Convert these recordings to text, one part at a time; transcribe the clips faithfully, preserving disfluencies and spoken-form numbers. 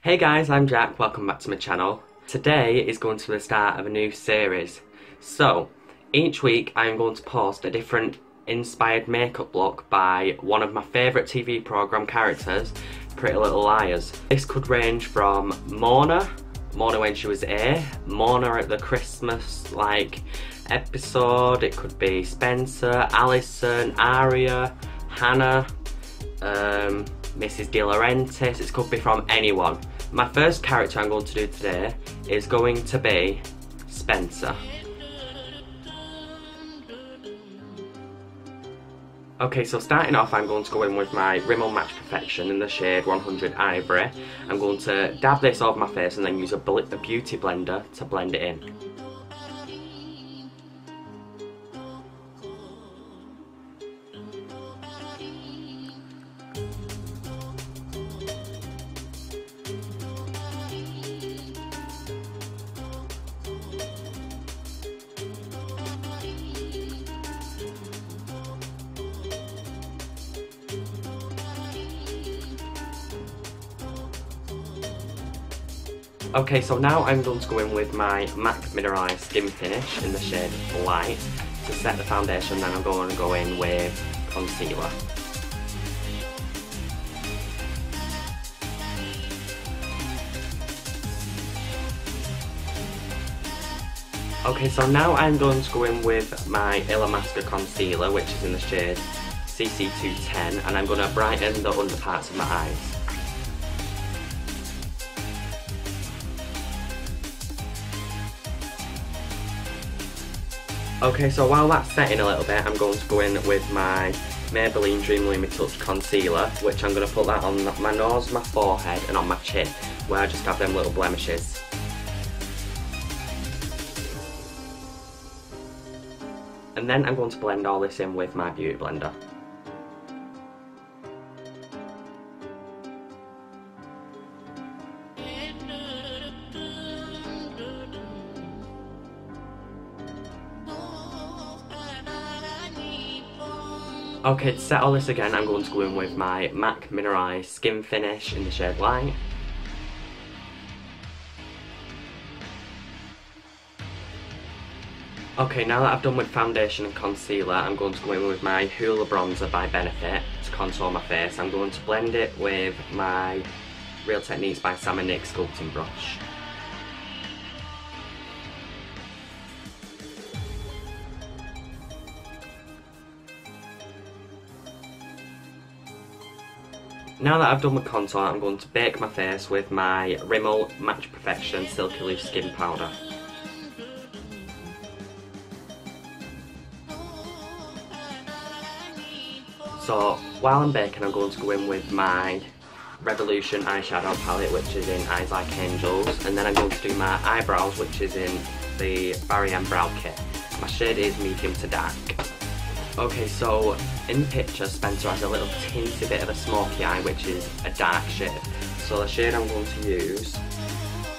Hey guys, I'm Jack, welcome back to my channel. Today is going to be the start of a new series. So, each week I'm going to post a different inspired makeup look by one of my favourite T V programme characters, Pretty Little Liars. This could range from Mona, Mona when she was eight, Mona at the Christmas like episode, it could be Spencer, Alison, Aria, Hannah, um, Missus De Laurentiis, it could be from anyone. My first character I'm going to do today is going to be Spencer. Okay, so starting off I'm going to go in with my Rimmel Match Perfection in the shade one hundred Ivory. I'm going to dab this over my face and then use a, bl a beauty blender to blend it in. Okay, so now I'm going to go in with my MAC Mineralize Skin Finish in the shade Light to set the foundation, then I'm going to go in with concealer. Okay, so now I'm going to go in with my Illamasqua concealer, which is in the shade C C two ten, and I'm going to brighten the under parts of my eyes. Okay, so while that's setting a little bit, I'm going to go in with my Maybelline Dream Lumi Touch Concealer, which I'm going to put that on my nose, my forehead and on my chin, where I just have them little blemishes. And then I'm going to blend all this in with my Beauty Blender. Okay, to set all this again, I'm going to go in with my MAC Mineralize Skin Finish in the shade Light. Okay, now that I've done with foundation and concealer, I'm going to go in with my Hoola Bronzer by Benefit to contour my face. I'm going to blend it with my Real Techniques by Sam and Nick Sculpting Brush. Now that I've done with contour, I'm going to bake my face with my Rimmel Match Perfection Silky Leaf Skin Powder. So, while I'm baking, I'm going to go in with my Revolution eyeshadow palette, which is in Eyes Like Angels, and then I'm going to do my eyebrows, which is in the Barry M Brow Kit. My shade is medium to dark. Okay, so in the picture, Spencer has a little teensy bit of a smoky eye, which is a dark shade. So the shade I'm going to use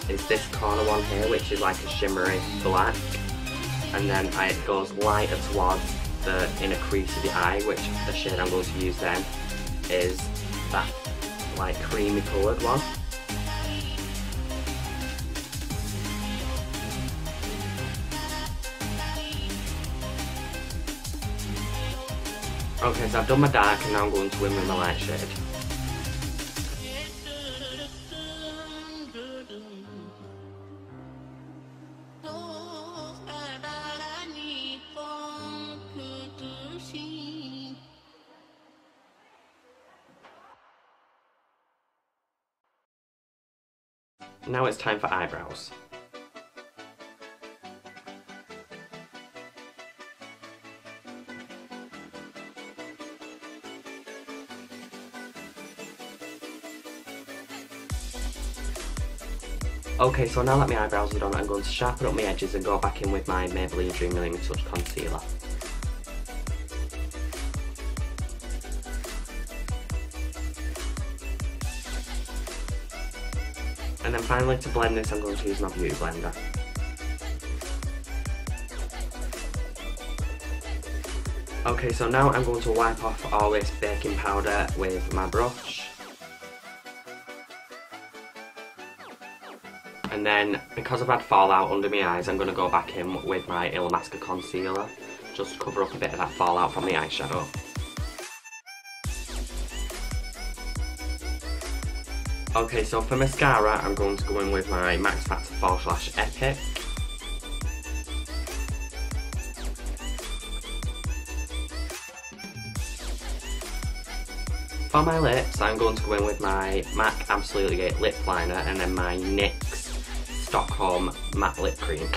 is this corner one here, which is like a shimmery black. And then it goes lighter towards the inner crease of the eye, which the shade I'm going to use then is that like creamy coloured one. Okay, so I've done my dark and now I'm going to win with my light shade. Now it's time for eyebrows. Okay, so now that my eyebrows are done, I'm going to sharpen up my edges and go back in with my Maybelline Dream Lumi Touch Concealer. And then finally, to blend this, I'm going to use my Beauty Blender. Okay, so now I'm going to wipe off all this baking powder with my brush. And then, because I've had fallout under my eyes, I'm going to go back in with my Illamasqua concealer. Just to cover up a bit of that fallout from the eyeshadow. Okay, so for mascara, I'm going to go in with my Max Factor False Lash Epic. For my lips, I'm going to go in with my MAC Absolutely It Lip Liner and then my NYX Stockholm Matte Lip Cream.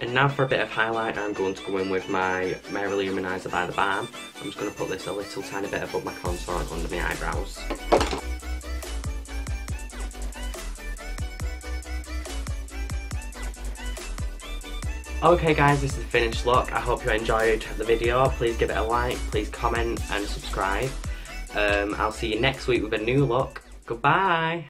And now for a bit of highlight, I'm going to go in with my Mary Lou Manizer by the Balm. I'm just going to put this a little tiny bit above my contour and under my eyebrows. Okay guys, this is the finished look. I hope you enjoyed the video. Please give it a like, please comment and subscribe. Um, I'll see you next week with a new look. Goodbye!